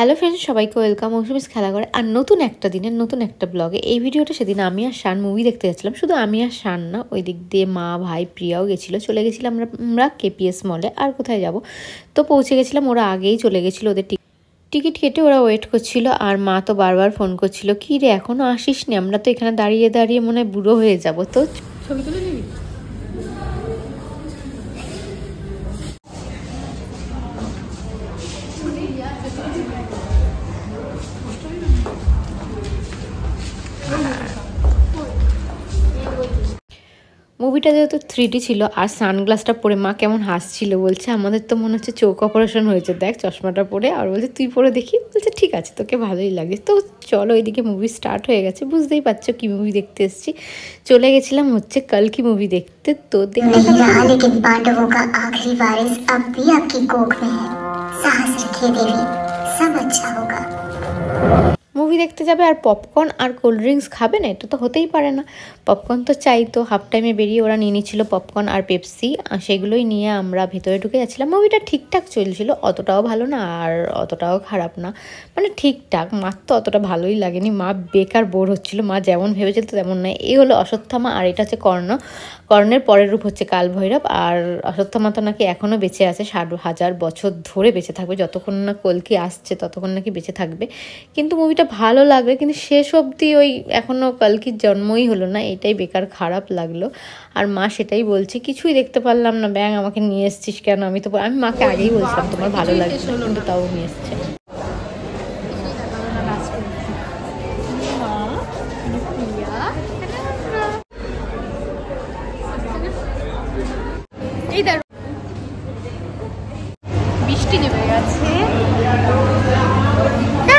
Hello friends, সবাইকে welcome Mousumi's খেলাঘরে আর নতুন একটা দিনের নতুন একটা ব্লগে। এই ভিডিওটা সেদিন আমি আর শান মুভি দেখতে যাচ্ছিলাম। শুধু আমি আর শান না, ওই দিক দিয়ে মা, ভাই, প্রিয়াও গেছিলো। চলে গেছিলাম আমরা কেপিএস মলে, আর কোথায় যাব। তো পৌঁছে গেছিলাম, ওরা আগেই চলে গেছিলো। ওদের টিকিট কেটে ওরা ওয়েট করছিল, আর মা তো বারবার ফোন করছিল, কি রে এখনও আসিস নি, আমরা তো এখানে দাঁড়িয়ে দাঁড়িয়ে মনে হয় বুড়ো হয়ে যাবো। তো ছবি তুলে নিবি। মুভিটা যেহেতু 3D ছিল, আর সানগ্লাসটা পরে মা কেমন হাসছিল, বলছে আমাদের তো মনে হচ্ছে চোখ অপারেশন হয়েছে, দেখ চশমাটা পরে। আর বলছে তুই পরে দেখি, বলছে ঠিক আছে, তোকে ভালোই লাগে। তো চলো, এদিকে মুভি স্টার্ট হয়ে গেছে। বুঝতেই পারছো কি মুভি দেখতে এসেছি। চলে গেছিলাম হচ্ছে কালকি মুভি দেখতে। তো দেখতে মুভি দেখতে যাবে আর পপকর্ন আর কোল্ড ড্রিঙ্কস খাবে না, এটা তো হতেই পারে না। পপকর্ন তো চাই। তো হাফ টাইমে বেরিয়ে ওরা নিয়ে নিয়েছিল পপকর্ন আর পেপসি, সেগুলোই নিয়ে আমরা ভেতরে ঢুকে যাচ্ছিলাম। মুভিটা ঠিকঠাক চলছিল, অতটাও ভালো না আর অতটাও খারাপ না, মানে ঠিকঠাক। মার তো অতটা ভালোই লাগেনি, মা বেকার বোর হচ্ছিল। মা যেমন ভেবেছিল তেমন নয়। এই হলো অশ্বত্থামা, আর এটা হচ্ছে কর্ণ। কর্ণের পরের রূপ হচ্ছে কালভৈরব। আর অশ্বত্থামা তো নাকি এখনও বেঁচে আছে, 60,000 বছর ধরে বেঁচে থাকবে, যতক্ষণ না কল্কি আসছে ততক্ষণ নাকি বেঁচে থাকবে। কিন্তু মুভিটা ভালো লাগবে, কিন্তু শেষ অবধি ওই এখনও কালকির জন্মই হলো না, এটাই বেকার খারাপ লাগলো। আর মা সেটাই বলছে, কিছুই দেখতে পারলাম না, ব্যাং আমাকে নিয়ে এসছিস কেন। আমি মাকে আগেই বলছিলাম তোমার ভালো লাগছে, কিন্তু তাও নিয়ে এসছে। বৃষ্টি নেমে গেছে,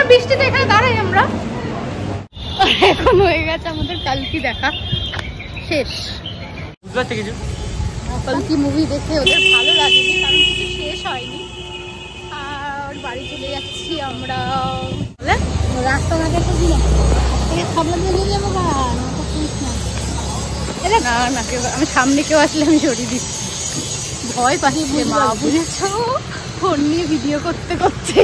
বৃষ্টিতে এখানে দাঁড়াই আমরা। এখন হয়ে গেছে আমাদের কালকি দেখা শেষ। কালকি মুভি দেখে ওদের ভালো লাগেনি, কারণ কিছু শেষ হয়নি। আর বাড়ি চলে যাচ্ছি আমরা। রাস্তাঘাটে না না, কেউ আমি সামনে কেউ আসলে আমি সরিয়ে দিচ্ছি, ভয় পাচ্ছি। মা বুঝেছ, ফোন নিয়ে ভিডিও করতে করতে